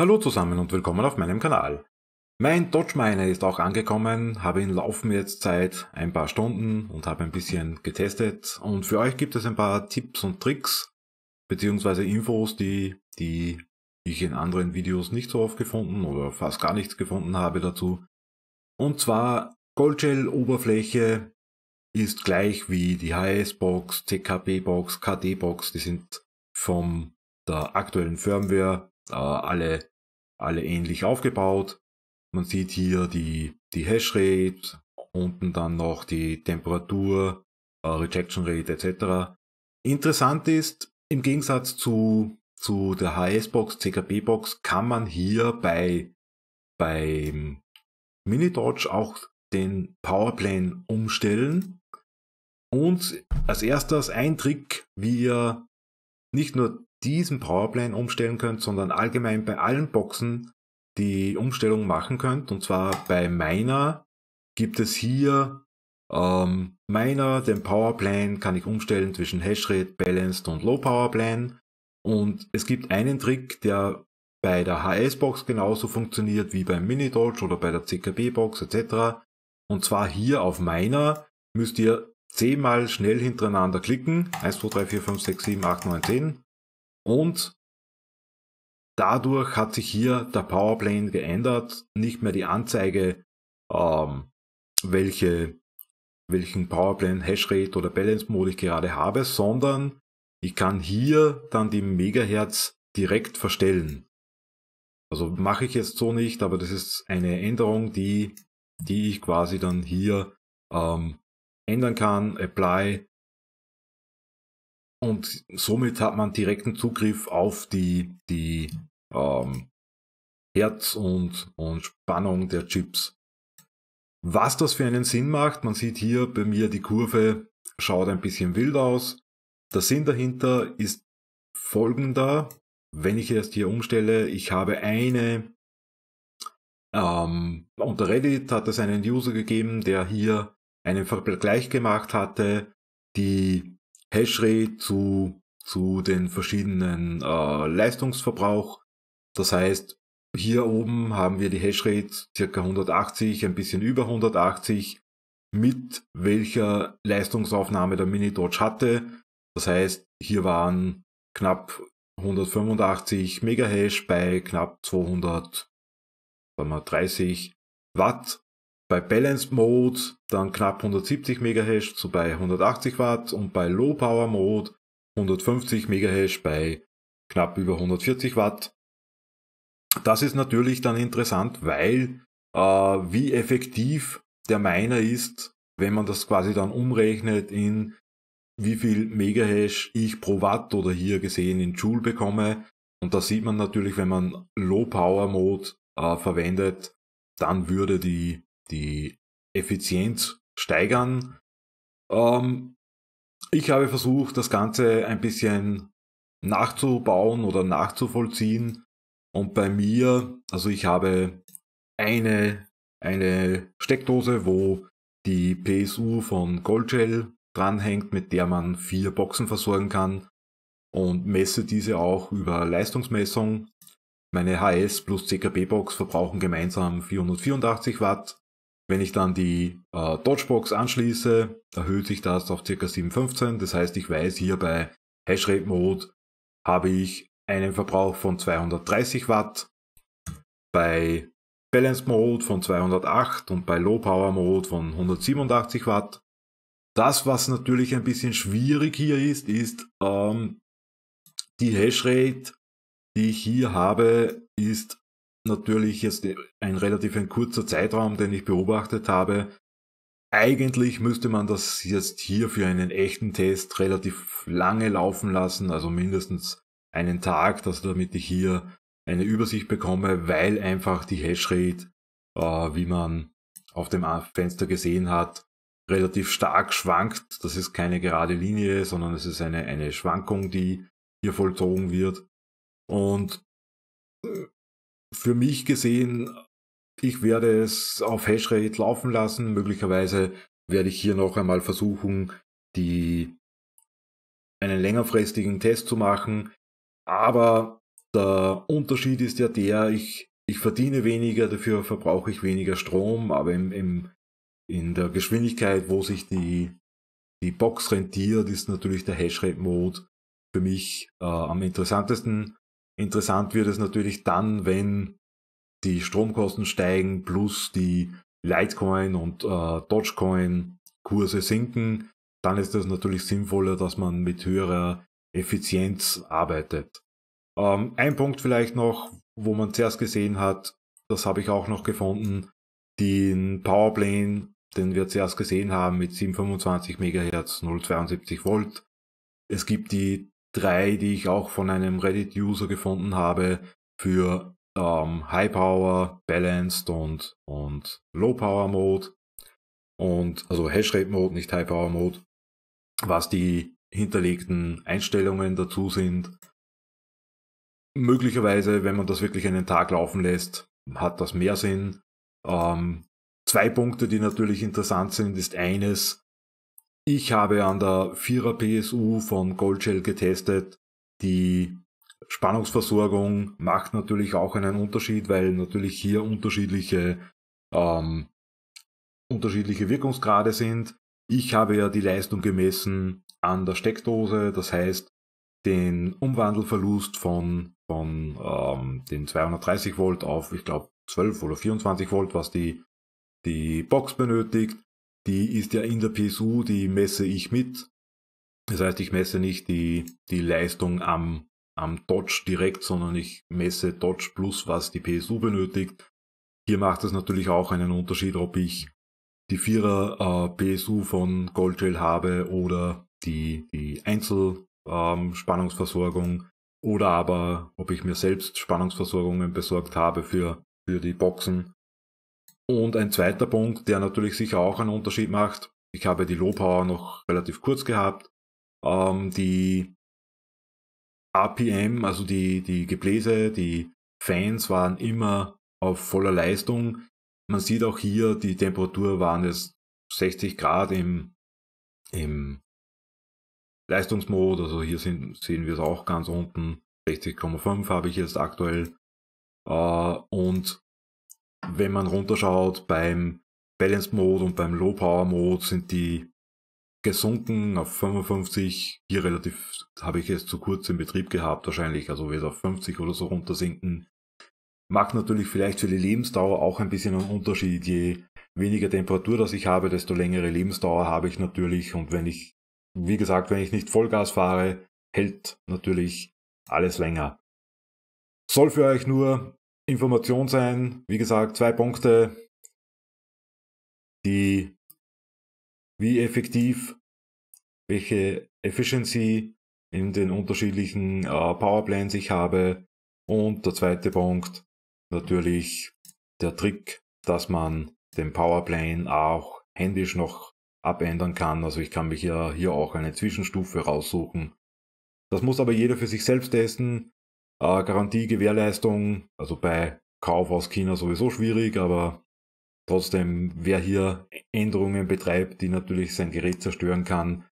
Hallo zusammen und willkommen auf meinem Kanal. Mein Dodge Miner ist auch angekommen, habe ihn laufen jetzt seit ein paar Stunden und habe ein bisschen getestet und für euch gibt es ein paar Tipps und Tricks bzw. Infos, die ich in anderen Videos nicht so oft gefunden oder fast gar nichts gefunden habe dazu. Und zwar Goldshell Oberfläche ist gleich wie die HS-Box, CKB-Box, KD-Box, die sind von der aktuellen Firmware alle ähnlich aufgebaut. Man sieht hier die Hashrate, unten dann noch die Temperatur, Rejection Rate etc. Interessant ist, im Gegensatz zu der HS-Box, CKP-Box kann man hier beim Mini-Doge auch den Powerplan umstellen. Und als erstes ein Trick, wie ihr nicht nur diesen Powerplan umstellen könnt, sondern allgemein bei allen Boxen die Umstellung machen könnt. Und zwar bei meiner gibt es hier den Powerplan kann ich umstellen zwischen Hashrate, Balanced und Low Powerplan. Und es gibt einen Trick, der bei der HS-Box genauso funktioniert wie beim Mini-Doge oder bei der CKB-Box etc. Und zwar hier auf meiner müsst ihr 10 mal schnell hintereinander klicken. 1, 2, 3, 4, 5, 6, 7, 8, 9, 10. Und dadurch hat sich hier der Powerplan geändert, nicht mehr die Anzeige, welchen Powerplan, Hashrate oder Balance-Mode ich gerade habe, sondern ich kann hier dann die Megahertz direkt verstellen. Also mache ich jetzt so nicht, aber das ist eine Änderung, die ich quasi dann hier ändern kann, Apply. Und somit hat man direkten Zugriff auf die Herz und Spannung der Chips. Was das für einen Sinn macht, man sieht hier bei mir die Kurve, schaut ein bisschen wild aus. Der Sinn dahinter ist folgender, wenn ich jetzt hier umstelle, ich habe unter Reddit hat es einen User gegeben, der hier einen Vergleich gemacht hatte, die Hashrate zu den verschiedenen Leistungsverbrauch. Das heißt, hier oben haben wir die Hashrate ca. 180, ein bisschen über 180, mit welcher Leistungsaufnahme der Mini-Doge hatte. Das heißt, hier waren knapp 185 Megahash bei knapp 230 Watt. Bei Balanced Mode dann knapp 170 Megahash so bei 180 Watt und bei Low Power Mode 150 Megahash bei knapp über 140 Watt. Das ist natürlich dann interessant, weil wie effektiv der Miner ist, wenn man das quasi dann umrechnet in wie viel Megahash ich pro Watt oder hier gesehen in Joule bekomme. Und das sieht man natürlich, wenn man Low Power Mode verwendet, dann würde die Effizienz steigern. Ich habe versucht, das Ganze ein bisschen nachzubauen oder nachzuvollziehen. Und bei mir, also ich habe eine Steckdose, wo die PSU von Goldshell dranhängt, mit der man 4 Boxen versorgen kann und messe diese auch über Leistungsmessung. Meine HS plus CKB-Box verbrauchen gemeinsam 484 Watt. Wenn ich dann die Dodgebox anschließe, erhöht sich das auf ca. 715. Das heißt, ich weiß, hier bei Hashrate Mode habe ich einen Verbrauch von 230 Watt, bei Balance Mode von 208 und bei Low Power Mode von 187 Watt. Das, was natürlich ein bisschen schwierig hier ist, ist die Hashrate, die ich hier habe, ist natürlich jetzt ein relativ kurzer Zeitraum, den ich beobachtet habe. Eigentlich müsste man das jetzt hier für einen echten Test relativ lange laufen lassen, also mindestens einen Tag, damit ich hier eine Übersicht bekomme, weil einfach die Hashrate, wie man auf dem Fenster gesehen hat, relativ stark schwankt. Das ist keine gerade Linie, sondern es ist eine Schwankung, die hier vollzogen wird. Und für mich gesehen, ich werde es auf Hashrate laufen lassen. Möglicherweise werde ich hier noch einmal versuchen, einen längerfristigen Test zu machen. Aber Der Unterschied ist ja der, ich verdiene weniger, dafür verbrauche ich weniger Strom, aber in der Geschwindigkeit, wo sich die Box rentiert, ist natürlich der Hashrate-Mode für mich am interessantesten. Interessant wird es natürlich dann, wenn die Stromkosten steigen plus die Litecoin und Dogecoin-Kurse sinken. Dann ist es natürlich sinnvoller, dass man mit höherer Effizienz arbeitet. Ein Punkt vielleicht noch, wo man zuerst gesehen hat, das habe ich auch noch gefunden, den Powerplane, den wir zuerst gesehen haben mit 725 MHz, 0,72 Volt. Es gibt die drei, die ich auch von einem Reddit-User gefunden habe, für High Power, Balanced und Low Power Mode. Und also Hashrate Mode, nicht High Power Mode, was die hinterlegten Einstellungen dazu sind. Möglicherweise, wenn man das wirklich einen Tag laufen lässt, hat das mehr Sinn. Zwei Punkte, die natürlich interessant sind, ist eines, ich habe an der 4er PSU von Goldshell getestet, die Spannungsversorgung macht natürlich auch einen Unterschied, weil natürlich hier unterschiedliche Wirkungsgrade sind. Ich habe ja die Leistung gemessen an der Steckdose, das heißt den Umwandelverlust von den 230 Volt auf, ich glaube, 12 oder 24 Volt, was die Box benötigt. Die ist ja in der PSU, die messe ich mit. Das heißt, ich messe nicht die Leistung am Dodge direkt, sondern ich messe Dodge plus, was die PSU benötigt. Hier macht es natürlich auch einen Unterschied, ob ich die 4er PSU von Goldshell habe oder die Einzelspannungsversorgung oder aber ob ich mir selbst Spannungsversorgungen besorgt habe für die Boxen. Und ein zweiter Punkt, der natürlich sicher auch einen Unterschied macht, ich habe die Low Power noch relativ kurz gehabt, die APM, also die Gebläse, die Fans waren immer auf voller Leistung. Man sieht auch hier, die Temperatur waren es 60 Grad im Leistungsmodus, also hier sehen wir es auch ganz unten, 60,5 habe ich jetzt aktuell. Und wenn man runterschaut, beim Balanced Mode und beim Low Power Mode sind die gesunken auf 55, hier relativ, habe ich jetzt zu kurz in Betrieb gehabt wahrscheinlich, also wird auf 50 oder so runtersinken. Macht natürlich vielleicht für die Lebensdauer auch ein bisschen einen Unterschied, je weniger Temperatur das ich habe, desto längere Lebensdauer habe ich natürlich, und wie gesagt, wenn ich nicht Vollgas fahre, hält natürlich alles länger. Soll für euch nur Information sein, wie gesagt, zwei Punkte, wie effektiv, welche Efficiency in den unterschiedlichen Powerplans ich habe, und der zweite Punkt, natürlich der Trick, dass man den Powerplan auch händisch noch abändern kann, also ich kann mich ja hier auch eine Zwischenstufe raussuchen. Das muss aber jeder für sich selbst testen. Garantie, Gewährleistung, also bei Kauf aus China sowieso schwierig, aber trotzdem, wer hier Änderungen betreibt, die natürlich sein Gerät zerstören kann,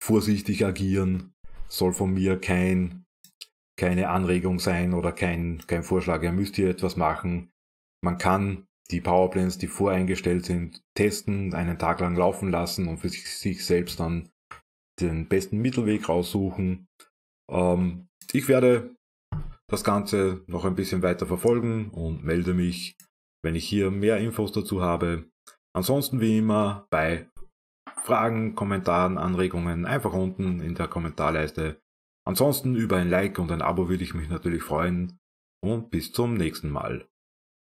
vorsichtig agieren, soll von mir keine Anregung sein oder kein Vorschlag, ihr müsst hier etwas machen. Man kann die Powerplans, die voreingestellt sind, testen, einen Tag lang laufen lassen und für sich selbst dann den besten Mittelweg raussuchen. Ich werde das Ganze noch ein bisschen weiter verfolgen und melde mich, wenn ich hier mehr Infos dazu habe. Ansonsten wie immer bei Fragen, Kommentaren, Anregungen einfach unten in der Kommentarleiste. Ansonsten über ein Like und ein Abo würde ich mich natürlich freuen und bis zum nächsten Mal.